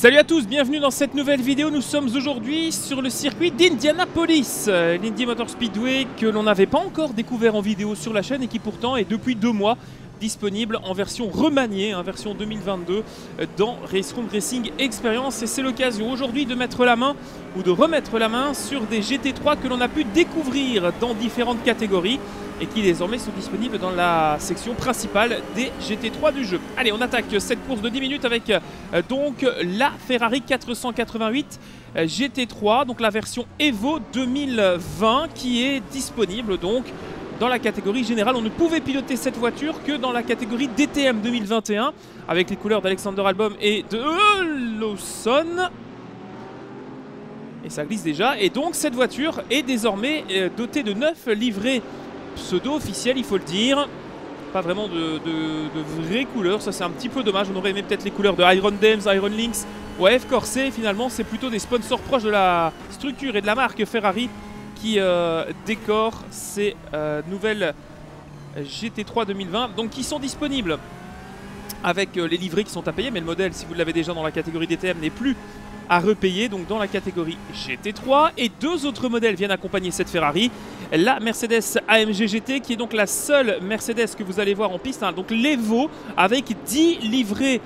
Salut à tous, bienvenue dans cette nouvelle vidéo. Nous sommes aujourd'hui sur le circuit d'Indianapolis, l'Indy Motors Speedway que l'on n'avait pas encore découvert en vidéo sur la chaîne et qui pourtant est depuis 2 mois disponible en version remaniée, version 2022 dans RaceRoom Racing Experience. Et c'est l'occasion aujourd'hui de mettre la main ou de remettre la main sur des GT3 que l'on a pu découvrir dans différentes catégories et qui désormais sont disponibles dans la section principale des GT3 du jeu. Allez, on attaque cette course de 10 minutes avec donc la Ferrari 488 GT3, donc la version Evo 2020 qui est disponible donc dans la catégorie générale. On ne pouvait piloter cette voiture que dans la catégorie DTM 2021 avec les couleurs d'Alexander Albon et de Lozon. Et ça glisse déjà. Et donc cette voiture est désormais dotée de 9 livrées pseudo-officiel, il faut le dire. Pas vraiment de vraies couleurs, ça c'est un petit peu dommage. On aurait aimé peut-être les couleurs de Iron Dames, Iron Links ou F-Corsé. Finalement, c'est plutôt des sponsors proches de la structure et de la marque Ferrari qui décorent ces nouvelles GT3 2020. Donc, qui sont disponibles avec les livrées qui sont à payer. Mais le modèle, si vous l'avez déjà dans la catégorie DTM, n'est plus à repayer, donc dans la catégorie GT3. Et 2 autres modèles viennent accompagner cette Ferrari. La Mercedes AMG GT, qui est donc la seule Mercedes que vous allez voir en piste, donc l'Evo, avec 10 livrées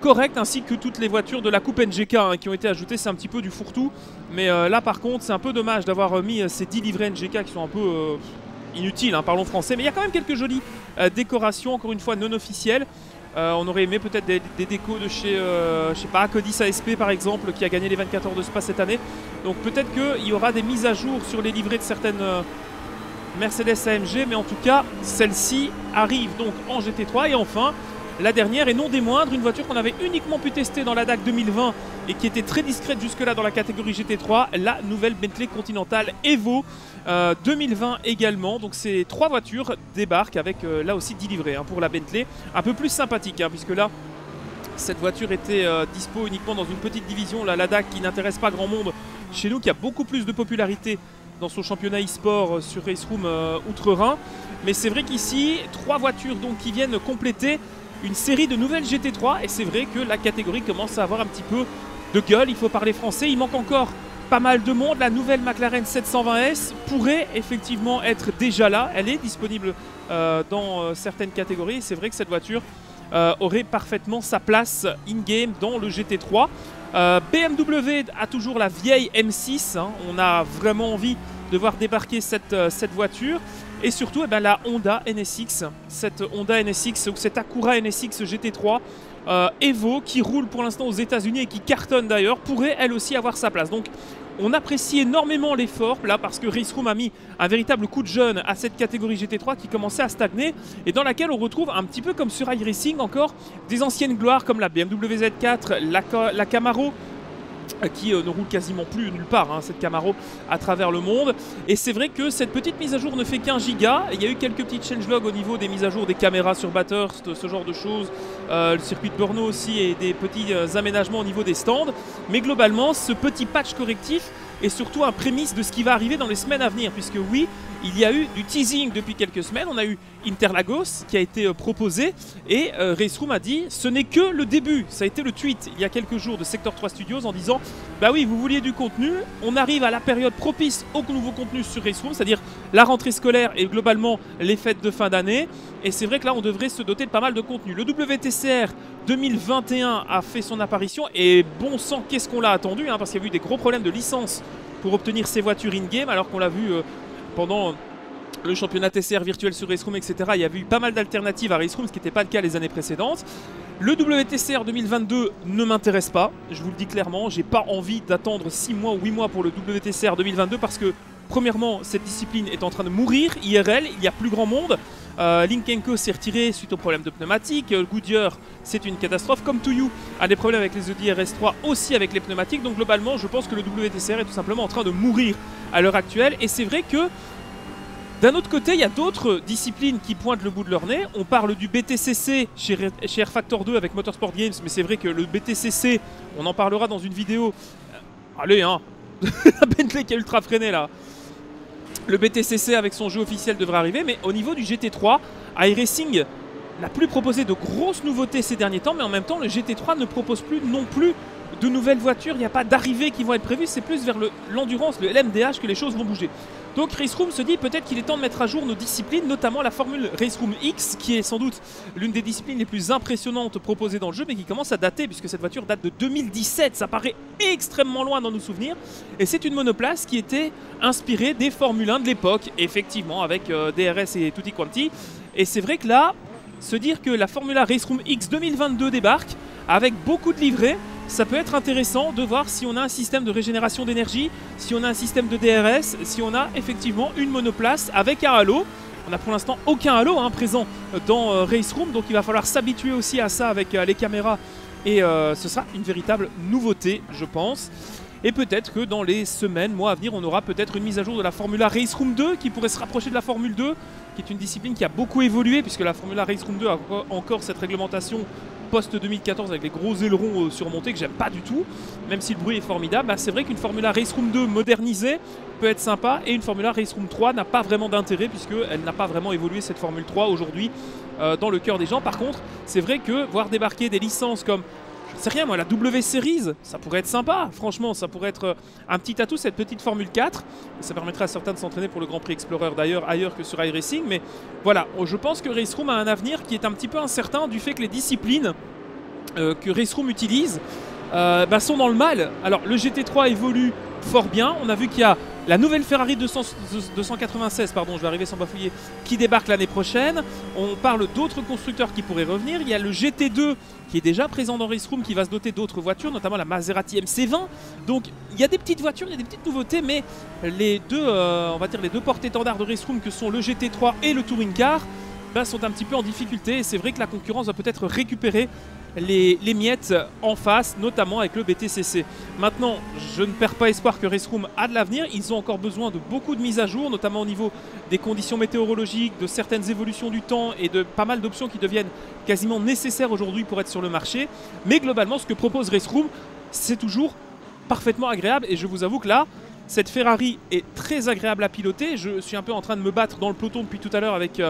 correctes, ainsi que toutes les voitures de la coupe NGK qui ont été ajoutées. C'est un petit peu du fourre-tout, mais là par contre c'est un peu dommage d'avoir mis ces 10 livrées NGK qui sont un peu inutiles, parlons français. Mais il y a quand même quelques jolies décorations, encore une fois non officielles. On aurait aimé peut-être des décos de chez, je sais pas, Acodis ASP par exemple, qui a gagné les 24 heures de Spa cette année. Donc peut-être qu'il y aura des mises à jour sur les livrées de certaines Mercedes AMG, mais en tout cas, celle-ci arrive donc en GT3. Et enfin, la dernière et non des moindres, une voiture qu'on avait uniquement pu tester dans la DAC 2020 et qui était très discrète jusque-là dans la catégorie GT3, la nouvelle Bentley Continental Evo 2020 également. Donc ces 3 voitures débarquent avec là aussi 10 livrées pour la Bentley. Un peu plus sympathique puisque là, cette voiture était dispo uniquement dans une petite division, là, la DAC qui n'intéresse pas grand monde chez nous, qui a beaucoup plus de popularité dans son championnat e-sport sur RaceRoom Outre-Rhin. Mais c'est vrai qu'ici, 3 voitures donc, qui viennent compléter une série de nouvelles GT3, et c'est vrai que la catégorie commence à avoir un petit peu de gueule, il faut parler français, il manque encore pas mal de monde. La nouvelle McLaren 720S pourrait effectivement être déjà là, elle est disponible dans certaines catégories, et c'est vrai que cette voiture aurait parfaitement sa place in-game dans le GT3. BMW a toujours la vieille M6, on a vraiment envie de voir débarquer cette voiture. Et surtout, la Honda NSX, cette Honda NSX ou cette Acura NSX GT3 Evo, qui roule pour l'instant aux États-Unis et qui cartonne d'ailleurs, pourrait elle aussi avoir sa place. Donc on apprécie énormément l'effort là, parce que RaceRoom a mis un véritable coup de jeune à cette catégorie GT3 qui commençait à stagner et dans laquelle on retrouve un petit peu comme sur iRacing encore des anciennes gloires comme la BMW Z4, la Camaro, qui ne roule quasiment plus nulle part, cette Camaro à travers le monde. Et c'est vrai que cette petite mise à jour ne fait qu'1 giga. Il y a eu quelques petites changelogs au niveau des mises à jour des caméras sur Bathurst, ce genre de choses, le circuit de Borno aussi, et des petits aménagements au niveau des stands. Mais globalement, ce petit patch correctif est surtout un prémisse de ce qui va arriver dans les semaines à venir, puisque oui, il y a eu du teasing depuis quelques semaines. On a eu Interlagos qui a été proposé et RaceRoom a dit ce n'est que le début. Ça a été le tweet il y a quelques jours de Sector 3 Studios en disant bah oui, vous vouliez du contenu, on arrive à la période propice au nouveau contenu sur RaceRoom, c'est-à-dire la rentrée scolaire et globalement les fêtes de fin d'année. Et c'est vrai que là on devrait se doter de pas mal de contenu. Le WTCR 2021 a fait son apparition et bon sang qu'est-ce qu'on l'a attendu, parce qu'il y a eu des gros problèmes de licence pour obtenir ces voitures in-game, alors qu'on l'a vu pendant le championnat TCR virtuel sur RaceRoom, etc. Il y avait eu pas mal d'alternatives à RaceRoom, ce qui n'était pas le cas les années précédentes. Le WTCR 2022 ne m'intéresse pas, je vous le dis clairement, j'ai pas envie d'attendre 6 mois ou 8 mois pour le WTCR 2022 parce que, premièrement, cette discipline est en train de mourir, IRL, il n'y a plus grand monde. Linkenko s'est retiré suite aux problèmes de pneumatiques, Goodyear c'est une catastrophe, comme To You a des problèmes avec les Audi RS3 aussi avec les pneumatiques. Donc globalement je pense que le WTCR est tout simplement en train de mourir à l'heure actuelle. Et c'est vrai que d'un autre côté il y a d'autres disciplines qui pointent le bout de leur nez. On parle du BTCC chez Air Factor 2 avec Motorsport Games, mais c'est vrai que le BTCC, on en parlera dans une vidéo. Allez la Bentley qui a ultra freiné là. Le BTCC avec son jeu officiel devrait arriver, mais au niveau du GT3, iRacing n'a plus proposé de grosses nouveautés ces derniers temps, mais en même temps, le GT3 ne propose plus non plus de nouvelles voitures, il n'y a pas d'arrivées qui vont être prévues, c'est plus vers l'endurance, le LMDh que les choses vont bouger. Donc Raceroom se dit peut-être qu'il est temps de mettre à jour nos disciplines, notamment la Formule RaceRoom X, qui est sans doute l'une des disciplines les plus impressionnantes proposées dans le jeu, mais qui commence à dater, puisque cette voiture date de 2017, ça paraît extrêmement loin dans nos souvenirs. Et c'est une monoplace qui était inspirée des Formule 1 de l'époque, effectivement, avec DRS et tutti quanti. Et c'est vrai que là, se dire que la Formula RaceRoom X 2022 débarque, avec beaucoup de livrées, ça peut être intéressant de voir si on a un système de régénération d'énergie, si on a un système de DRS, si on a effectivement une monoplace avec un halo. On n'a pour l'instant aucun halo présent dans Raceroom, donc il va falloir s'habituer aussi à ça avec les caméras et ce sera une véritable nouveauté, je pense. Et peut-être que dans les semaines, mois à venir, on aura peut-être une mise à jour de la Formula RaceRoom 2 qui pourrait se rapprocher de la Formule 2, qui est une discipline qui a beaucoup évolué puisque la Formula RaceRoom 2 a encore cette réglementation post-2014 avec les gros ailerons surmontés que j'aime pas du tout, même si le bruit est formidable. Bah c'est vrai qu'une Formula RaceRoom 2 modernisée peut être sympa et une Formula RaceRoom 3 n'a pas vraiment d'intérêt puisqu'elle n'a pas vraiment évolué cette Formule 3 aujourd'hui dans le cœur des gens. Par contre, c'est vrai que voir débarquer des licences comme... C'est rien, moi, la W Series, ça pourrait être sympa, franchement, ça pourrait être un petit atout, cette petite Formule 4. Ça permettrait à certains de s'entraîner pour le Grand Prix Explorer d'ailleurs, ailleurs que sur iRacing. Mais voilà, je pense que Raceroom a un avenir qui est un petit peu incertain du fait que les disciplines que Raceroom utilise sont dans le mal. Alors, le GT3 évolue fort bien. On a vu qu'il y a la nouvelle Ferrari 296, pardon, je vais arriver sans bafouiller, qui débarque l'année prochaine. On parle d'autres constructeurs qui pourraient revenir. Il y a le GT2 qui est déjà présent dans Raceroom, qui va se doter d'autres voitures, notamment la Maserati MC20. Donc il y a des petites voitures, il y a des petites nouveautés, mais les deux, les deux porte-étendards de Raceroom, que sont le GT3 et le Touring Car, sont un petit peu en difficulté. Et c'est vrai que la concurrence va peut-être récupérer les miettes en face, notamment avec le BTCC. Maintenant, je ne perds pas espoir que Raceroom a de l'avenir. Ils ont encore besoin de beaucoup de mises à jour, notamment au niveau des conditions météorologiques, de certaines évolutions du temps et de pas mal d'options qui deviennent quasiment nécessaires aujourd'hui pour être sur le marché. Mais globalement, ce que propose Raceroom, c'est toujours parfaitement agréable. Et je vous avoue que là, cette Ferrari est très agréable à piloter. Je suis un peu en train de me battre dans le peloton depuis tout à l'heure avec...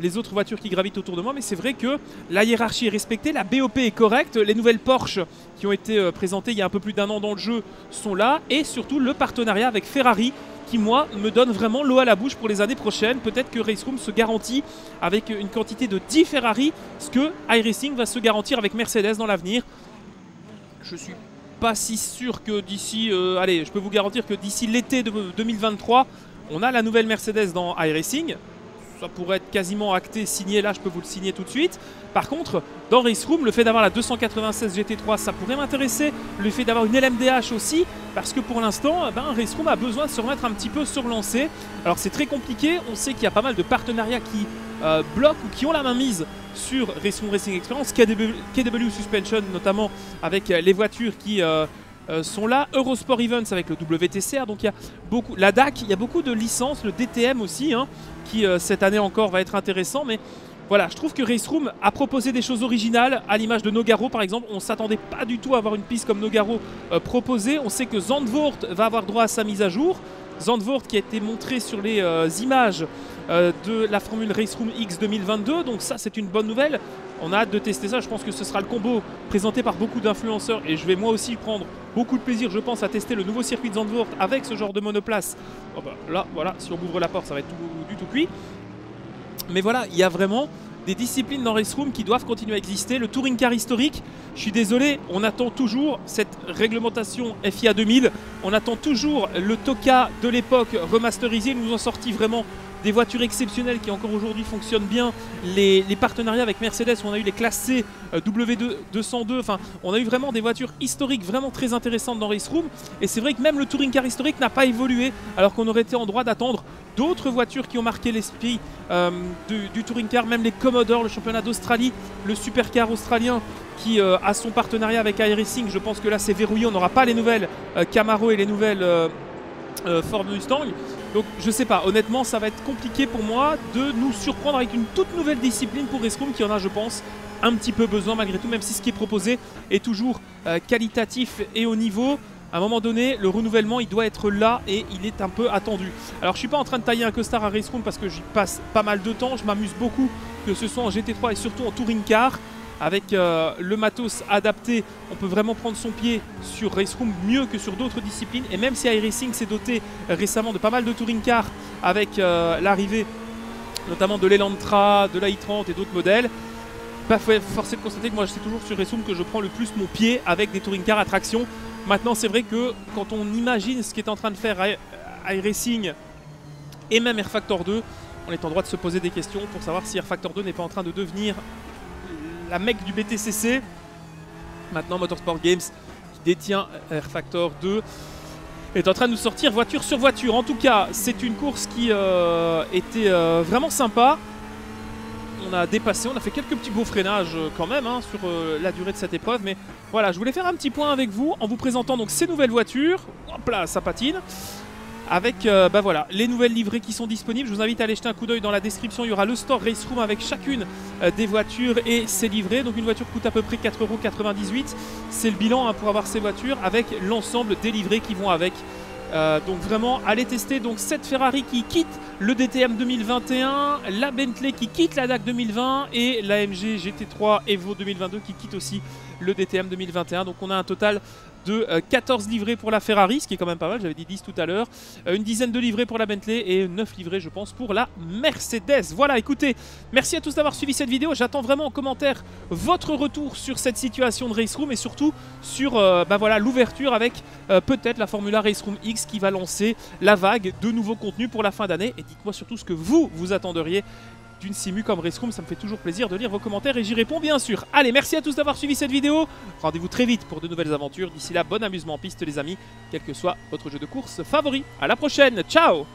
les autres voitures qui gravitent autour de moi, mais c'est vrai que la hiérarchie est respectée, la BOP est correcte, les nouvelles Porsche qui ont été présentées il y a un peu plus d'un an dans le jeu sont là, et surtout le partenariat avec Ferrari qui, moi, me donne vraiment l'eau à la bouche pour les années prochaines. Peut-être que Raceroom se garantit avec une quantité de 10 Ferrari, ce que iRacing va se garantir avec Mercedes dans l'avenir. Je suis pas si sûr que d'ici... je peux vous garantir que d'ici l'été 2023, on a la nouvelle Mercedes dans iRacing. Ça pourrait être quasiment acté, signé, là je peux vous le signer tout de suite. Par contre, dans Raceroom, le fait d'avoir la 296 GT3, ça pourrait m'intéresser. Le fait d'avoir une LMDh aussi, parce que pour l'instant, Raceroom a besoin de se remettre un petit peu sur le lancer. Alors c'est très compliqué, on sait qu'il y a pas mal de partenariats qui bloquent ou qui ont la main mise sur RaceRoom Racing Experience, KW Suspension notamment, avec les voitures qui... sont là, Eurosport Events avec le WTCR, donc il y a beaucoup, la DAC, il y a beaucoup de licences, le DTM aussi, qui cette année encore va être intéressant, mais voilà, je trouve que Raceroom a proposé des choses originales, à l'image de Nogaro par exemple. On ne s'attendait pas du tout à avoir une piste comme Nogaro proposée. On sait que Zandvoort va avoir droit à sa mise à jour, Zandvoort qui a été montré sur les images de la Formule Raceroom X 2022, donc ça c'est une bonne nouvelle. On a hâte de tester ça, je pense que ce sera le combo présenté par beaucoup d'influenceurs et je vais moi aussi prendre beaucoup de plaisir, je pense, à tester le nouveau circuit de Zandvoort avec ce genre de monoplace. Oh bah là, voilà, si on ouvre la porte, ça va être du tout cuit. Mais voilà, il y a vraiment des disciplines dans Raceroom qui doivent continuer à exister. Le Touring Car historique, je suis désolé, on attend toujours cette réglementation FIA 2000, on attend toujours le Toka de l'époque remasterisé. Ils nous ont sorti vraiment des voitures exceptionnelles qui encore aujourd'hui fonctionnent bien, les partenariats avec Mercedes où on a eu les classés W202, enfin on a eu vraiment des voitures historiques vraiment très intéressantes dans Raceroom, et c'est vrai que même le Touring Car historique n'a pas évolué, alors qu'on aurait été en droit d'attendre d'autres voitures qui ont marqué l'esprit du Touring Car, même les Commodore, le championnat d'Australie, le Supercar australien qui a son partenariat avec iRacing. Je pense que là c'est verrouillé, on n'aura pas les nouvelles Camaro et les nouvelles Ford Mustang. Donc je sais pas, honnêtement ça va être compliqué pour moi de nous surprendre avec une toute nouvelle discipline pour Raceroom qui en a, je pense, un petit peu besoin malgré tout, même si ce qui est proposé est toujours qualitatif et au niveau. À un moment donné, le renouvellement, il doit être là et il est un peu attendu. Alors je suis pas en train de tailler un costard à Raceroom parce que j'y passe pas mal de temps, je m'amuse beaucoup, que ce soit en GT3 et surtout en Touring Car. avec le matos adapté, on peut vraiment prendre son pied sur Raceroom mieux que sur d'autres disciplines. Et même si iRacing s'est doté récemment de pas mal de touring cars avec l'arrivée notamment de l'Elantra, de la i30 et d'autres modèles, force est de constater que moi c'est toujours sur Raceroom que je prends le plus mon pied avec des touring cars à traction. Maintenant c'est vrai que quand on imagine ce qu'est en train de faire iRacing et même Air Factor 2, on est en droit de se poser des questions pour savoir si Air Factor 2 n'est pas en train de devenir la mecque du BTCC. Maintenant Motorsport Games, qui détient Air Factor 2, est en train de nous sortir voiture sur voiture. En tout cas, c'est une course qui était vraiment sympa. On a dépassé, on a fait quelques petits beaux freinages quand même hein, sur la durée de cette épreuve. Mais voilà, je voulais faire un petit point avec vous en vous présentant donc ces nouvelles voitures. Hop là, ça patine. Avec bah voilà, les nouvelles livrées qui sont disponibles. Je vous invite à aller jeter un coup d'œil dans la description. Il y aura le store Raceroom avec chacune des voitures et ses livrées. Donc une voiture coûte à peu près 4,98 €. C'est le bilan hein, pour avoir ces voitures avec l'ensemble des livrées qui vont avec. Donc vraiment, allez tester donc cette Ferrari qui quitte le DTM 2021, la Bentley qui quitte la DAC 2020 et l'AMG GT3 Evo 2022 qui quitte aussi le DTM 2021. Donc on a un total de 14 livrées pour la Ferrari, ce qui est quand même pas mal, j'avais dit 10 tout à l'heure, une dizaine de livrées pour la Bentley et 9 livrées je pense pour la Mercedes. Voilà, écoutez, merci à tous d'avoir suivi cette vidéo, j'attends vraiment en commentaire votre retour sur cette situation de Raceroom et surtout sur bah voilà, l'ouverture avec peut-être la Formula RaceRoom X qui va lancer la vague de nouveaux contenus pour la fin d'année. Et dites-moi surtout ce que vous, vous attenderiez d'une simu comme Raceroom, ça me fait toujours plaisir de lire vos commentaires et j'y réponds bien sûr. Allez, merci à tous d'avoir suivi cette vidéo. Rendez-vous très vite pour de nouvelles aventures. D'ici là, bon amusement en piste les amis, quel que soit votre jeu de course favori. À la prochaine, ciao!